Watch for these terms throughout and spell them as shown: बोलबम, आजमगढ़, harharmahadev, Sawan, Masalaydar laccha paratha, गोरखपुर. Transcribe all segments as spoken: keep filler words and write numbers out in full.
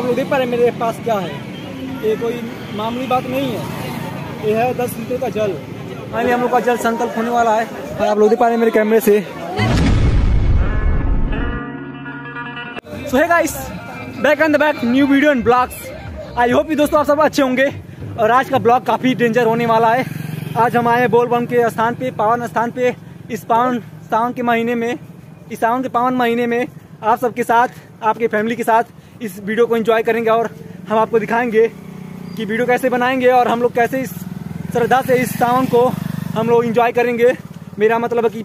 आप लोग देख पा रहे हैं मेरे पास क्या है, ये कोई मामूली बात नहीं है। ये है दस लीटर का जल। फाइनली हम लोग का जल संकल्प होने वाला है और आप लोग देख पा रहे हैं मेरे कैमरे से। So hey guys, back on the back new video and blogs. I hope you दोस्तों आप सब अच्छे होंगे और आज का ब्लॉग काफ़ी डेंजर होने वाला है। आज हम आए हैं बोलबम के स्थान पे, पावन स्थान पे। इस पावन सावन के महीने में, इस सावन के पावन महीने में आप सबके साथ, आपके फैमिली के साथ इस वीडियो को एंजॉय करेंगे और हम आपको दिखाएंगे कि वीडियो कैसे बनाएंगे और हम लोग कैसे इस श्रद्धा से इस सावन को हम लोग एंजॉय करेंगे। मेरा मतलब है कि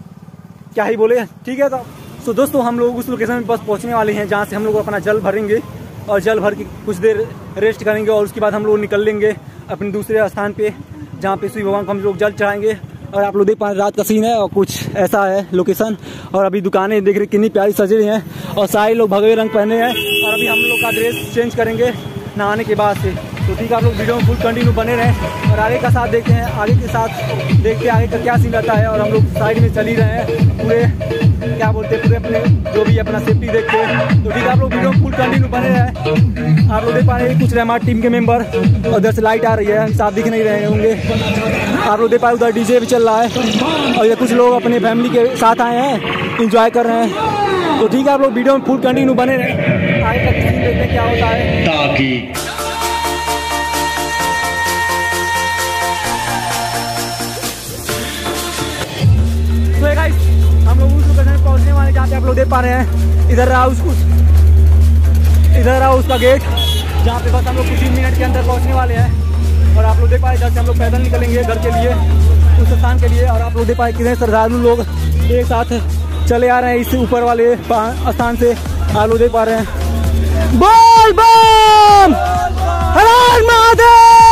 क्या ही बोले, ठीक है। तो सो दोस्तों हम लोग उस लोकेशन में बस पहुँचने वाले हैं जहाँ से हम लोग अपना जल भरेंगे और जल भर के कुछ देर रेस्ट करेंगे और उसके बाद हम लोग निकल लेंगे अपने दूसरे स्थान पर जहाँ पे सूर्य भगवान को हम लोग जल चढ़ाएंगे। और आप लोग देख पा रहे हैं रात का सीन है और कुछ ऐसा है लोकेशन। और अभी दुकानें देख रहे कितनी प्यारी सजी रही हैं और सारे लोग भगवे रंग पहने हैं। और अभी हम लोग का ड्रेस चेंज करेंगे नहाने के बाद से। तो ठीक है, आप लोग वीडियो में फुल कंटिन्यू बने रहें और आगे का साथ देखते हैं। आगे के साथ देखते आगे का क्या सीन रहता है। और हम लोग साइड में चल ही रहे हैं पूरे, क्या बोलते हैं, पूरे अपने जो भी अपना सेफ्टी देखते हैं। तो ठीक है, आप लोग वीडियो में फुल कंटिन्यू बने रहें। आप लोग देख पा रहे हैं कुछ रहे हमारे टीम के मेम्बर और उधर से लाइट आ रही है, साथ दिख नहीं रहे होंगे। आप लोग देख पा रहे उधर डी जे भी चल रहा है और ये कुछ लोग अपने फैमिली के साथ आए हैं, इंजॉय कर रहे हैं। तो ठीक है, आप लोग वीडियो में फुल कंटिन्यू बने रहें, आगे का सीन देखते हैं क्या होता है। ताकि हम लोग उस लोकेशन पहुंचने वाले जहाँ पे आप लोग देख पा रहे हैं, इधर रहा उस इधर रहा उसका गेट जहाँ पे बस हम लोग कुछ ही मिनट के अंदर पहुंचने वाले हैं। और आप लोग देख पाए इधर से हम लोग पैदल निकलेंगे घर के लिए, उस स्थान के लिए। और आप लोग देख पाए कितने श्रद्धालु लोग एक साथ चले आ रहे हैं इस ऊपर वाले स्थान से। आप लोग देख पा रहे हैं बोलबम हरहरमहादेव।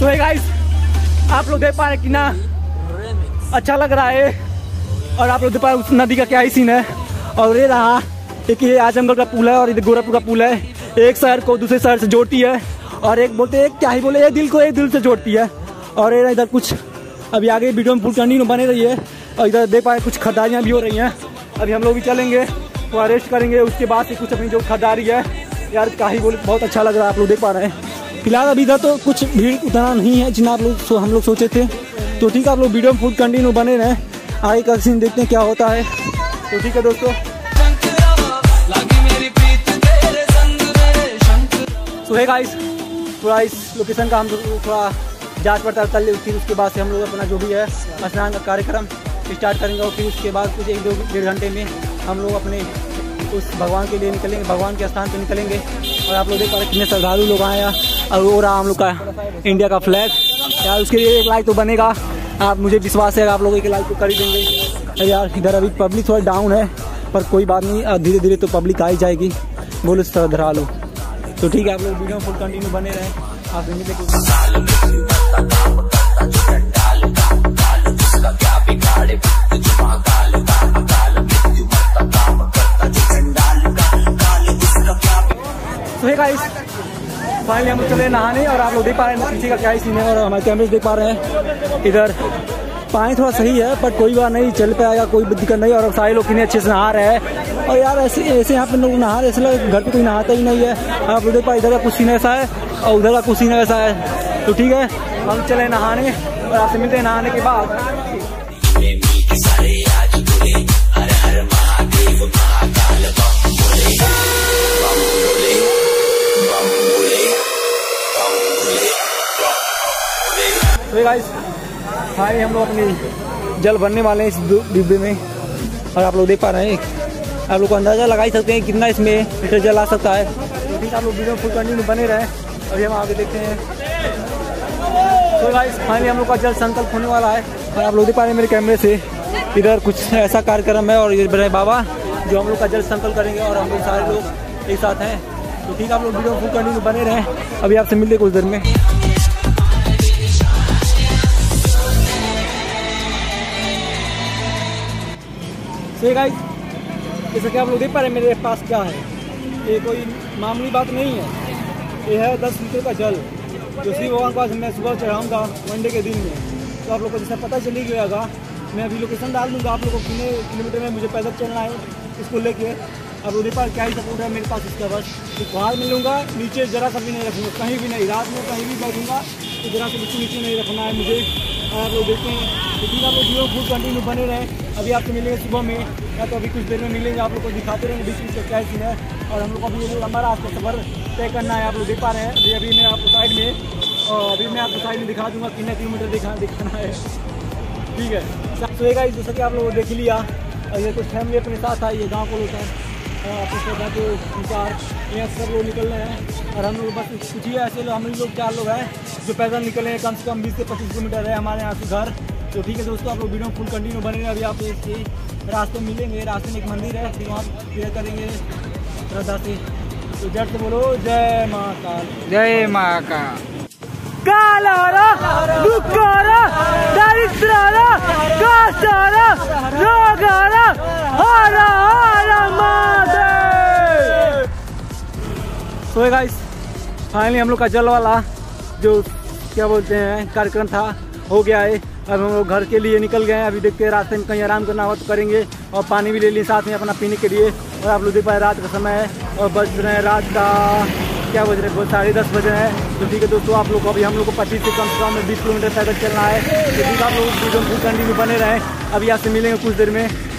तो हे गाइस, आप लोग देख पा रहे हैं कितना अच्छा लग रहा है। और आप लोग देख पा रहे उस नदी का क्या ही सीन है। और ये रहा एक ये आजमगढ़ का पुल है और इधर गोरखपुर का पुल है। एक शहर को दूसरे शहर से जोड़ती है और एक बोलते हैं क्या ही बोले, एक दिल को एक दिल से जोड़ती है। और ये इधर कुछ अभी आगे वीडियो में पुल कंटिन्यू बने रही है। और इधर देख पा रहे कुछ खदारियाँ भी हो रही हैं। अभी हम लोग भी चलेंगे, थोड़ा रेस्ट करेंगे, उसके बाद से कुछ अपनी जो खदारी है यार क्या ही बोले, बहुत अच्छा लग रहा है। आप लोग देख पा रहे हैं फिलहाल अभी इधर तो कुछ भीड़ उतना नहीं है जितना आप लोग सो, हम लोग सोचे थे। तो ठीक है, आप लोग वीडियो में फुल कंटिन्यू बने रहें, आगे का सीन देखते हैं क्या होता है। तो ठीक है दोस्तों, सो हे गाइस, थोड़ा इस लोकेशन का हम लोग थोड़ा जांच पड़ताल कर ले, फिर उसके बाद से हम लोग अपना जो भी है स्नान का कार्यक्रम स्टार्ट करेंगे। और फिर उसके बाद कुछ एक दो डेढ़ घंटे में हम लोग अपने उस भगवान के लिए निकलेंगे, भगवान के स्थान पर निकलेंगे। और आप लोग देख पा रहे हैं कितने श्रद्धालु लोग आए हैं। और वो रहा हम लोग का इंडिया का फ्लैग यार, उसके लिए एक लाइक तो बनेगा। आप मुझे विश्वास है आप लोग एक लाइक तो कर ही देंगे यार। इधर अभी पब्लिक थोड़ा डाउन है पर कोई बात नहीं, धीरे धीरे तो पब्लिक आ ही जाएगी, बोलो श्रद्धालु। तो ठीक है, आप लोग वीडियो में फुल कंटिन्यू बने रहें। आप फाइनली हम चले नहाने और आप लोग देख पा रहे हैं पीछे का क्या ही सीन है। और हमारे कैमरे देख पा रहे हैं इधर पानी थोड़ा सही है पर कोई बात नहीं, चल पे आएगा, कोई दिक्कत नहीं। और सारे लोग कितने अच्छे से नहा रहे हैं। और यार ऐसे ऐसे यहाँ पे लोग नहा रहे, ऐसे लगे घर पे कोई नहाता ही नहीं है। आप लोग देख पा इधर का कुछ सीन ऐसा है और उधर का कुछ सीन ऐसा है। तो ठीक है, हम चले नहाने और आपसे मिलते हैं नहाने के बाद। तो गाइस, फाइनली हम लोग अपने जल भरने वाले हैं इस डिब्बे में। और आप लोग देख पा रहे हैं, आप लोग को अंदाज़ा लगा ही सकते हैं कितना इसमें लीटर जल आ सकता है। तो ठीक है, आप लोग वीडियो फुल कंटिन्यू बने रहें और हम आगे देखते हैं। तो गाइस, फाइनली हम लोग का जल संकल्प होने वाला है। और आप लोग देख पा रहे हैं मेरे कैमरे से इधर कुछ ऐसा कार्यक्रम है और ये बड़े बाबा जो हम लोग का जल संकल्प करेंगे और हम लोग सारे लोग एक साथ हैं। तो ठीक है, आप लोग वीडियो फुल कंटिन्यू बने रहें, अभी आपसे मिलते कुछ देर में। सही गाइस, जैसा कि आप लोग देख पा रहे हैं मेरे पास क्या है, ये कोई मामूली बात नहीं है। ये है दस लीटर का जल जो श्री भगवान के पास मैं सुबह चढ़ाऊँगा वनडे के दिन में। तो आप लोग को जैसा पता चली गया होगा, मैं अभी लोकेशन डाल दूँगा आप लोग को कितने किलोमीटर में मुझे पैदल चलना है इसको लेके। अब उधर पर क्या ही सपोर्ट है मेरे पास इसका, बस बाहर में लूँगा, नीचे ज़रा सा भी नहीं रखूँगा, कहीं भी नहीं, रात में कहीं भी बैठूँगा तो ज़रा से बिल्कुल नीचे नहीं रखना है मुझे। आप लोग देखते हैं, लेकिन आप लोग वीडियो फुल कंटिन्यू बने रहें। अभी आपको मिलेंगे सुबह में या तो अभी कुछ देर में मिलेंगे, आप लोग को दिखाते रहेंगे बीच बीच का क्या सीन है। और हम लोग अभी हमारा आज का सफर तय करना है, आप लोग देख पा रहे हैं। अभी अभी मैं आपको साइड में और अभी मैं आपको साइड में दिखा दूँगा कितना किलोमीटर दिखा दिखाना है, ठीक है। सोएगा इस जैसा कि आप लोग देख लिया, और ये कुछ फैमिली अपने साथ आई, ये गाँव को लोग हैं, तो चार यहाँ सब लोग निकल रहे हैं। और हम लोग बस कुछ ही ऐसे लोग, हम लोग चार लोग हैं जो पैदल निकले हैं। कम से कम बीस से पच्चीस किलोमीटर है हमारे यहाँ से घर। तो ठीक है दोस्तों, आप लोग वीडियो फुल कंटिन्यू बने रहे। अभी आप एक रास्ते मिलेंगे, रास्ते में एक मंदिर है, फिर वहाँ क्लियर करेंगे श्रद्धा से। तो जट से बोलो जय माँ काल, जय माँ का काल तो है गाइस। फाइनली हम लोग का जल वाला जो क्या बोलते हैं कार्यक्रम था हो गया है। अब हम लोग घर के लिए निकल गए हैं। अभी देखते हैं रास्ते में कहीं आराम करना हो तो करेंगे, और पानी भी ले लिए साथ में अपना पीने के लिए। और आप लोग देख पाए रात का समय है, और बज रहे हैं रात का क्या बज रहे हैं साढ़े दस बज रहे हैं। तो ठीक है दोस्तों, आप लोग अभी हम लोग को पच्चीस से कम से कम बीस किलोमीटर पैदल चलना है। तो ठीक है, आप लोग कंटिन्यू बने रहें। अभी आपसे मिलेंगे कुछ देर में।